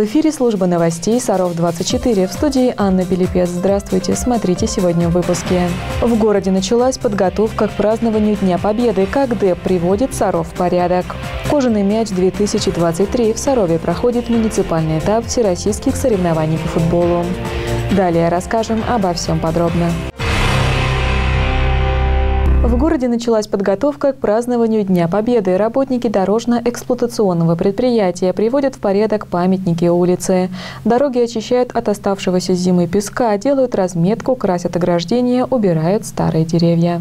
В эфире служба новостей «Саров-24», в студии Анна Пилипец. Здравствуйте, смотрите сегодня в выпуске. В городе началась подготовка к празднованию Дня Победы, как ДЭП приводит Саров в порядок. «Кожаный мяч-2023» в Сарове проходит муниципальный этап всероссийских соревнований по футболу. Далее расскажем обо всем подробно. В городе началась подготовка к празднованию Дня Победы. Работники дорожно-эксплуатационного предприятия приводят в порядок памятники улицы. Дороги очищают от оставшегося с зимы песка, делают разметку, красят ограждения, убирают старые деревья.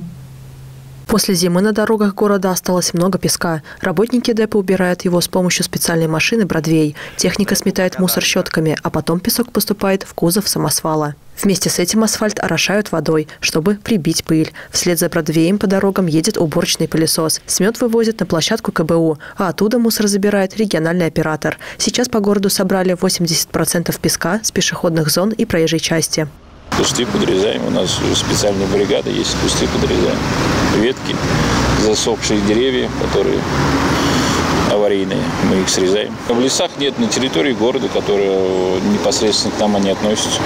После зимы на дорогах города осталось много песка. Работники ДЭПа убирают его с помощью специальной машины «Бродвей». Техника сметает мусор щетками, а потом песок поступает в кузов самосвала. Вместе с этим асфальт орошают водой, чтобы прибить пыль. Вслед за «Бродвеем» по дорогам едет уборочный пылесос. Смет вывозят на площадку КБУ, а оттуда мусор забирает региональный оператор. Сейчас по городу собрали 80% песка с пешеходных зон и проезжей части. Кусты подрезаем. У нас специальная бригада есть, кусты подрезаем. Ветки, засохшие деревья, которые аварийные, мы их срезаем. В лесах нет на территории города, которые непосредственно к нам они относятся.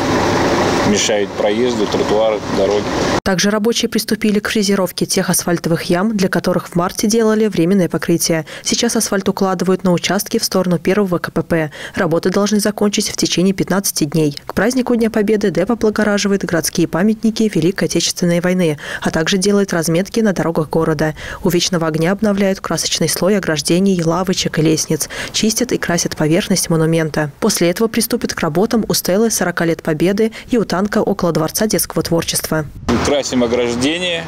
Мешают проезду, тротуары, дороги. Также рабочие приступили к фрезеровке тех асфальтовых ям, для которых в марте делали временное покрытие. Сейчас асфальт укладывают на участки в сторону первого КПП. Работы должны закончить в течение 15 дней. К празднику Дня Победы ДЭП облагораживает городские памятники Великой Отечественной войны, а также делает разметки на дорогах города. У вечного огня обновляют красочный слой ограждений, лавочек и лестниц. Чистят и красят поверхность монумента. После этого приступят к работам у стелы 40 лет Победы и у танка около Дворца детского творчества. Красим ограждение,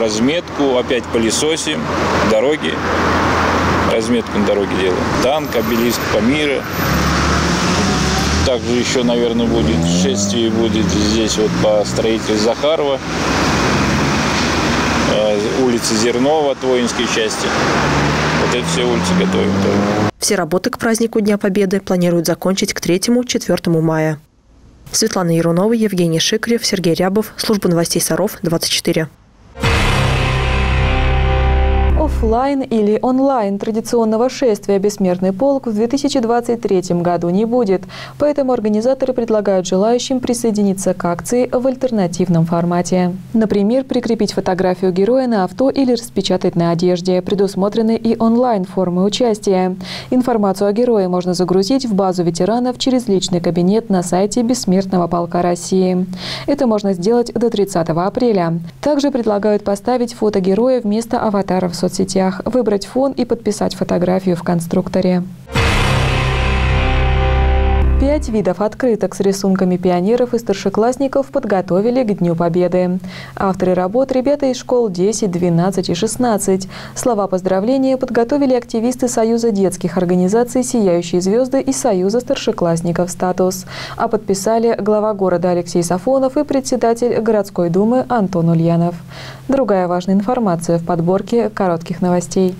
разметку, опять пылесосим, дороги, разметку на дороге делаем. Танк, обелиск Памира. Также еще, наверное, будет шествие, будет здесь вот по строителю Захарова, улица Зернова от воинской части. Вот это все улицы готовим. Все работы к празднику Дня Победы планируют закончить к 3-4 мая. Светлана Ярунова, Евгений Шикарев, Сергей Рябов. Служба новостей «Саров-24». Оффлайн или онлайн традиционного шествия «Бессмертный полк» в 2023 году не будет, поэтому организаторы предлагают желающим присоединиться к акции в альтернативном формате. Например, прикрепить фотографию героя на авто или распечатать на одежде. Предусмотрены и онлайн-формы участия. Информацию о герое можно загрузить в базу ветеранов через личный кабинет на сайте «Бессмертного полка России». Это можно сделать до 30 апреля. Также предлагают поставить фото героя вместо аватара в соцсетях. Выбрать фон и подписать фотографию в конструкторе. 5 видов открыток с рисунками пионеров и старшеклассников подготовили к Дню Победы. Авторы работ – ребята из школ 10, 12 и 16. Слова поздравления подготовили активисты Союза детских организаций «Сияющие звезды» и Союза старшеклассников «Статус». А подписали глава города Алексей Сафонов и председатель городской думы Антон Ульянов. Другая важная информация в подборке коротких новостей.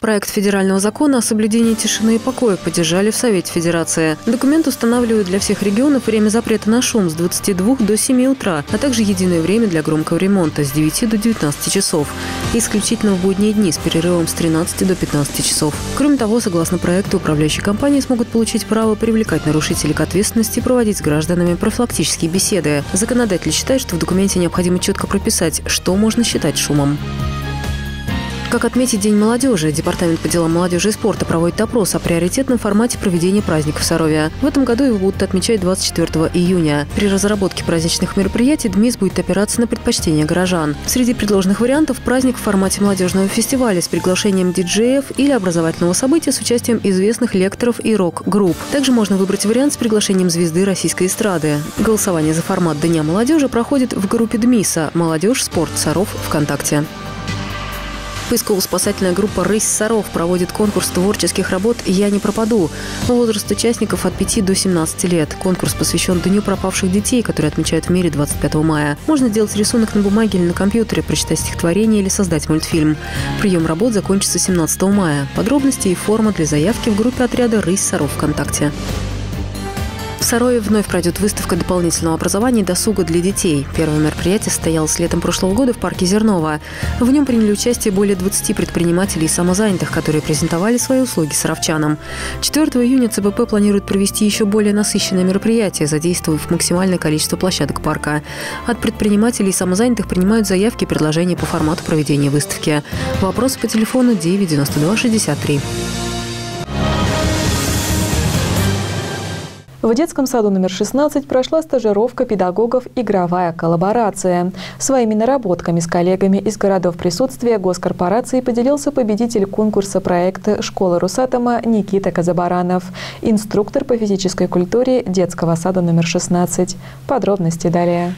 Проект федерального закона о соблюдении тишины и покоя поддержали в Совете Федерации. Документ устанавливает для всех регионов время запрета на шум с 22 до 7 утра, а также единое время для громкого ремонта с 9 до 19 часов и исключительно в будние дни с перерывом с 13 до 15 часов. Кроме того, согласно проекту, управляющие компании смогут получить право привлекать нарушителей к ответственности и проводить с гражданами профилактические беседы. Законодатель считает, что в документе необходимо четко прописать, что можно считать шумом. Как отметить День молодежи, Департамент по делам молодежи и спорта проводит опрос о приоритетном формате проведения праздников в Сарове. В этом году его будут отмечать 24 июня. При разработке праздничных мероприятий ДМИС будет опираться на предпочтения горожан. Среди предложенных вариантов – праздник в формате молодежного фестиваля с приглашением диджеев или образовательного события с участием известных лекторов и рок-групп. Также можно выбрать вариант с приглашением звезды российской эстрады. Голосование за формат Дня молодежи проходит в группе ДМИСа «Молодежь, спорт, Саров, ВКонтакте». Поисково-спасательная группа «Рысь Саров» проводит конкурс творческих работ «Я не пропаду». Возраст участников от 5 до 17 лет. Конкурс посвящен Дню пропавших детей, который отмечают в мире 25 мая. Можно делать рисунок на бумаге или на компьютере, прочитать стихотворение или создать мультфильм. Прием работ закончится 17 мая. Подробности и форма для заявки в группе отряда «Рысь Саров» ВКонтакте. В Сарове вновь пройдет выставка дополнительного образования и досуга для детей. Первое мероприятие состоялось летом прошлого года в парке Зернова. В нем приняли участие более 20 предпринимателей и самозанятых, которые презентовали свои услуги саровчанам. 4 июня ЦБП планирует провести еще более насыщенное мероприятие, задействовав максимальное количество площадок парка. От предпринимателей и самозанятых принимают заявки и предложения по формату проведения выставки. Вопросы по телефону 992 63. В детском саду номер 16 прошла стажировка педагогов «Игровая коллаборация». Своими наработками с коллегами из городов присутствия госкорпорации поделился победитель конкурса проекта «Школа Росатома» Никита Казабаранов, инструктор по физической культуре детского сада номер 16. Подробности далее.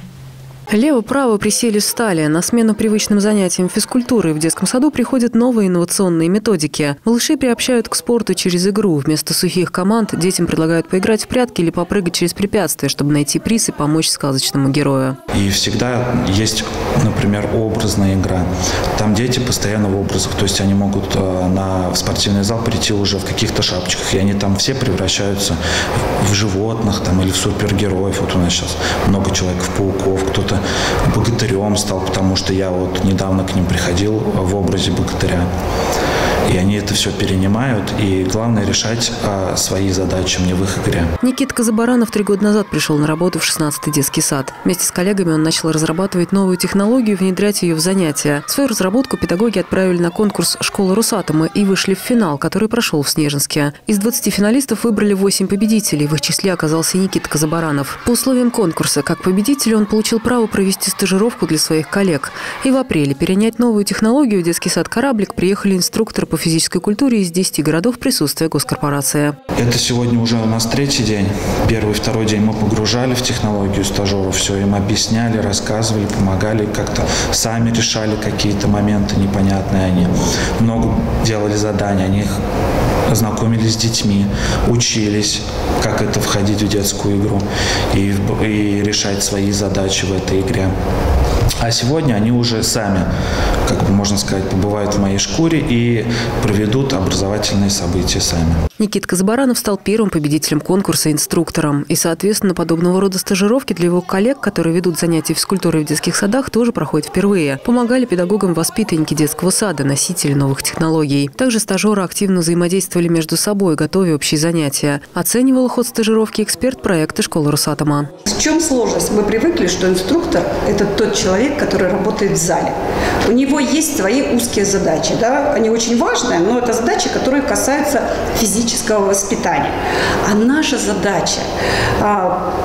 Лево-право присели стали. На смену привычным занятиям физкультуры в детском саду приходят новые инновационные методики. Малыши приобщают к спорту через игру. Вместо сухих команд детям предлагают поиграть в прятки или попрыгать через препятствия, чтобы найти приз и помочь сказочному герою. И всегда есть, например, образная игра. Там дети постоянно в образах. То есть они могут в спортивный зал прийти уже в каких-то шапочках. И они там все превращаются в животных там, или в супергероев. Вот у нас сейчас много человек-пауков, кто-то богатырем стал, потому что я вот недавно к ним приходил в образе богатыря. И они это все перенимают, и главное решать свои задачи мне в их игре. Никита Казабаранов 3 года назад пришел на работу в 16-й детский сад. Вместе с коллегами он начал разрабатывать новую технологию и внедрять ее в занятия. Свою разработку педагоги отправили на конкурс «Школа Росатома» и вышли в финал, который прошел в Снежинске. Из 20 финалистов выбрали 8 победителей. В их числе оказался Никита Казабаранов. По условиям конкурса, как победитель, он получил право провести стажировку для своих коллег. И в апреле перенять новую технологию в детский сад «Кораблик» приехали инструкторы по физической культуре из 10 городов присутствия госкорпорации. Это сегодня уже у нас 3-й день. 1-й, 2-й день мы погружали в технологию стажеров, все им объясняли, рассказывали, помогали, как-то сами решали какие-то моменты непонятные они. Много делали заданий, они их знакомились с детьми, учились, как это входить в детскую игру и решать свои задачи в этой игре. А сегодня они уже сами, как бы можно сказать, побывают в моей шкуре и проведут образовательные события сами. Никита Казабаранов стал первым победителем конкурса инструктором. И, соответственно, подобного рода стажировки для его коллег, которые ведут занятия физкультурой в детских садах, тоже проходят впервые. Помогали педагогам воспитанники детского сада, носители новых технологий. Также стажеры активно взаимодействовали между собой, готовя общие занятия. Оценивал ход стажировки эксперт проекта «Школа Росатома». В чем сложность? Мы привыкли, что инструктор – это тот человек, который работает в зале. У него есть свои узкие задачи. Да? Они очень важные, но это задачи, которые касаются физического воспитания. А наша задача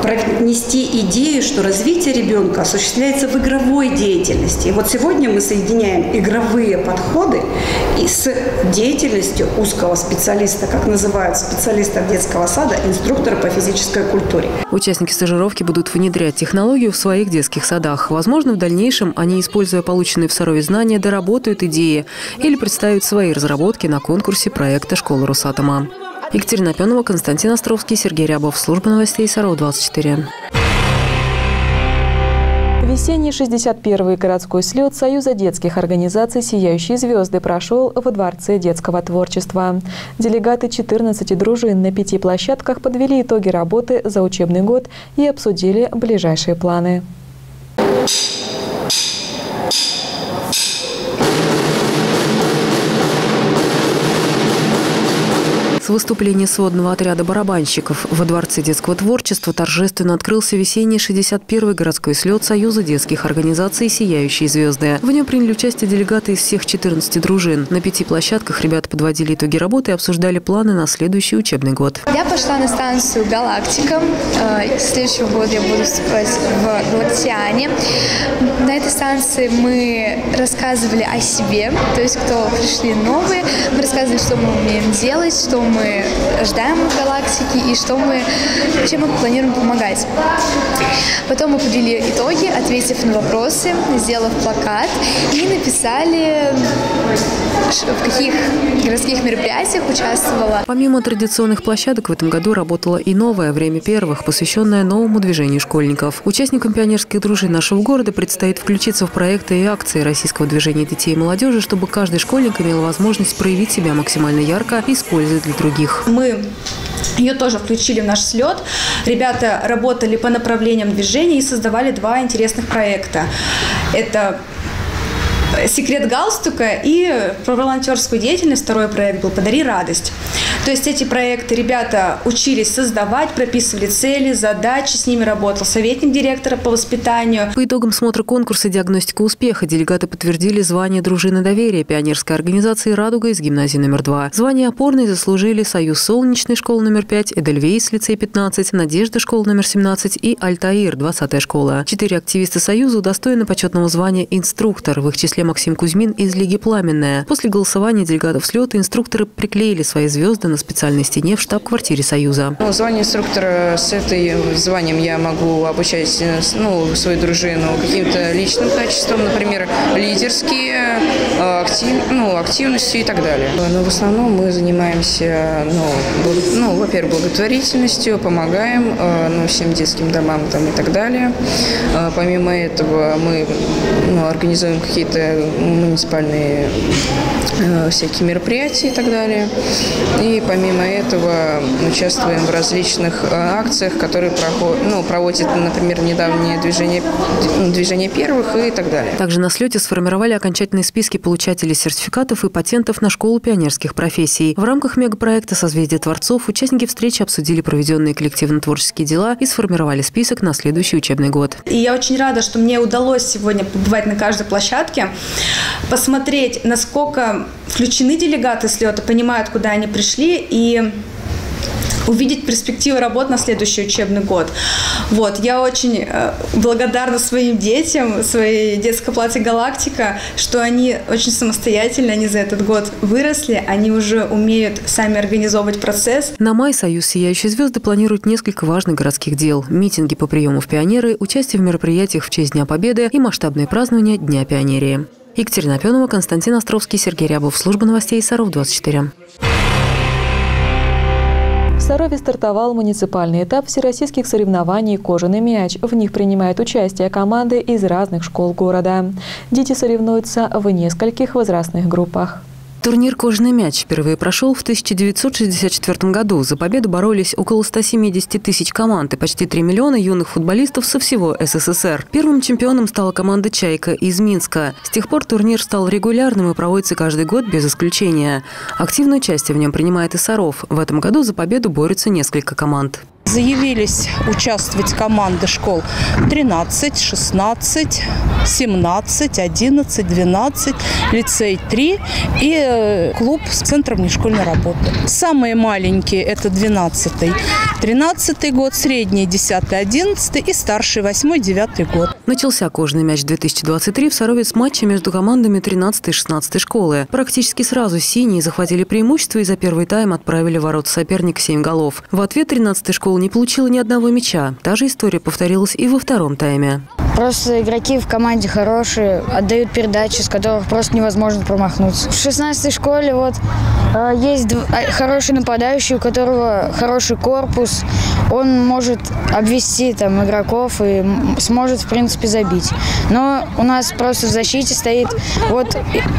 пронести идею, что развитие ребенка осуществляется в игровой деятельности. И вот сегодня мы соединяем игровые подходы и с деятельностью узкого специалиста, как называют специалистов детского сада, инструктора по физической культуре. Участники стажировки будут внедрять технологию в своих детских садах. Возможно, в дальнейшем они, используя полученные в Сарове знания, доработают идеи или представят свои разработки на конкурсе проекта «Школа Росатома». Екатерина Пнова, Константин Островский, Сергей Рябов. Служба новостей Саров-24. Весенний 61-й городской слет Союза детских организаций «Сияющие звезды» прошел во Дворце детского творчества. Делегаты 14 дружин на 5 площадках подвели итоги работы за учебный год и обсудили ближайшие планы. Выступление сводного отряда барабанщиков во Дворце детского творчества торжественно открылся весенний 61-й городской слет Союза детских организаций «Сияющие звезды». В нем приняли участие делегаты из всех 14 дружин. На 5 площадках ребята подводили итоги работы и обсуждали планы на следующий учебный год. Я пошла на станцию «Галактикам». Следующего года я буду вступать в «Галактиане». На этой станции мы рассказывали о себе, то есть кто пришли новые. Мы рассказывали, что мы умеем делать, что мы ждаем в галактике и чем мы планируем помогать. Потом мы подвели итоги, ответив на вопросы, сделав плакат и написали, в каких городских мероприятиях участвовала. Помимо традиционных площадок в этом году работало и новое «Время первых», посвященное новому движению школьников. Участникам пионерских дружин нашего города предстоит включиться в проекты и акции российского движения детей и молодежи, чтобы каждый школьник имел возможность проявить себя максимально ярко и использовать для труда других. Мы ее тоже включили в наш слет. Ребята работали по направлениям движения и создавали два интересных проекта. Это «Секрет галстука» и про волонтерскую деятельность. Второй проект был «Подари радость». То есть эти проекты ребята учились создавать, прописывали цели, задачи, с ними работал советник директора по воспитанию. По итогам смотра конкурса «Диагностика успеха» делегаты подтвердили звание «Дружина доверия» пионерской организации «Радуга» из гимназии номер 2. Звание «Опорной» заслужили «Союз Солнечной» школы номер 5, «Эдельвейс» лицей 15, «Надежда» школа номер 17 и «Альтаир» 20-я школа. 4 активиста Союза удостоены почетного звания «Инструктор», в их числе Максим Кузьмин из Лиги «Пламенная». После голосования делегатов слета инструкторы приклеили свои звезды на специальной стене в штаб-квартире Союза. Звание инструктора, с этим званием я могу обучать свою дружину каким-то личным качествам, например, лидерские, активностью и так далее. Но в основном мы занимаемся, во-первых, благотворительностью, помогаем всем детским домам и так далее. Помимо этого мы организуем какие-то муниципальные всякие мероприятия и так далее. И помимо этого участвуем в различных акциях, которые проводят, например, недавнее движение первых и так далее. Также на слете сформировали окончательные списки получателей сертификатов и патентов на школу пионерских профессий. В рамках мегапроекта «Созвездие творцов» участники встречи обсудили проведенные коллективно-творческие дела и сформировали список на следующий учебный год. И я очень рада, что мне удалось сегодня побывать на каждой площадке, посмотреть, насколько включены делегаты слета, понимают, куда они пришли, и увидеть перспективы работ на следующий учебный год. Я очень благодарна своим детям, своей детской плате «Галактика», что они очень самостоятельно, они за этот год выросли, они уже умеют сами организовывать процесс. На май Союз «Сияющие звезды» планирует несколько важных городских дел. Митинги по приему в пионеры, участие в мероприятиях в честь Дня Победы и масштабные празднования Дня пионерии. Екатерина Пнова, Константин Островский, Сергей Рябов. Служба новостей «Саров-24». В Сарове стартовал муниципальный этап всероссийских соревнований «Кожаный мяч». В них принимают участие команды из разных школ города. Дети соревнуются в нескольких возрастных группах. Турнир «Кожаный мяч» впервые прошел в 1964 году. За победу боролись около 170 тысяч команд и почти 3 миллиона юных футболистов со всего СССР. Первым чемпионом стала команда «Чайка» из Минска. С тех пор турнир стал регулярным и проводится каждый год без исключения. Активное участие в нем принимает и Саров. В этом году за победу борются несколько команд. Заявились участвовать команды школ 13, 16, 17, 11, 12, лицей 3 и клуб с центром внешкольной работы. Самые маленькие – это 12-й, 13-й год, средний 10-й, 11-й и старший 8-й, 9-й год. Начался «Кожаный мяч» 2023 в Сарове с матча между командами 13-й и 16-й школы. Практически сразу синие захватили преимущество и за первый тайм отправили в ворота соперника 7 голов. В ответ 13-й школа не получила ни одного мяча. Та же история повторилась и во втором тайме. Просто игроки в команде хорошие, отдают передачи, с которых просто невозможно промахнуться. В 16-й школе есть хороший нападающий, у которого хороший корпус. Он может обвести игроков и сможет, в принципе, забить. Но у нас просто в защите стоит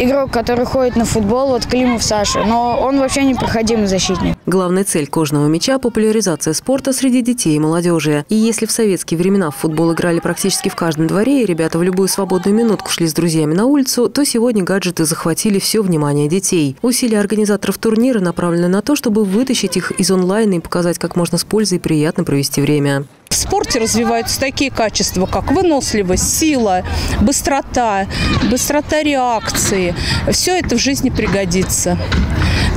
игрок, который ходит на футбол, Климов Саша. Но он вообще непроходимый защитник. Главная цель «Кожаного мяча» – популяризация спорта среди детей и молодежи. И если в советские времена в футбол играли практически в каждом дворе, и ребята в любую свободную минутку шли с друзьями на улицу, то сегодня гаджеты захватили все внимание детей. Усилия организаторов турнира направлены на то, чтобы вытащить их из онлайна и показать, как можно с пользой приятно провести время. В спорте развиваются такие качества, как выносливость, сила, быстрота реакции. Все это в жизни пригодится.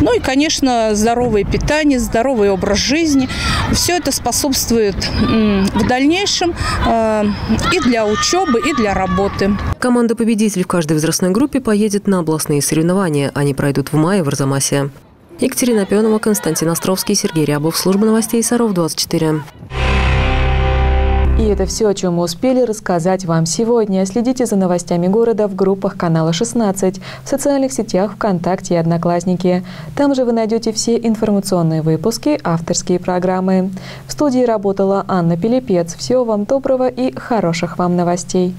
Ну и, конечно, здоровое питание, здоровый образ жизни. Все это способствует в дальнейшем и для учебы, и для работы. Команда-победитель в каждой возрастной группе поедет на областные соревнования. Они пройдут в мае в Арзамасе. Екатерина Пнова, Константин Островский, Сергей Рябов. Служба новостей «Саров-24». И это все, о чем мы успели рассказать вам сегодня. Следите за новостями города в группах канала 16, в социальных сетях ВКонтакте и Одноклассники. Там же вы найдете все информационные выпуски, авторские программы. В студии работала Анна Пилипец. Всего вам доброго и хороших вам новостей.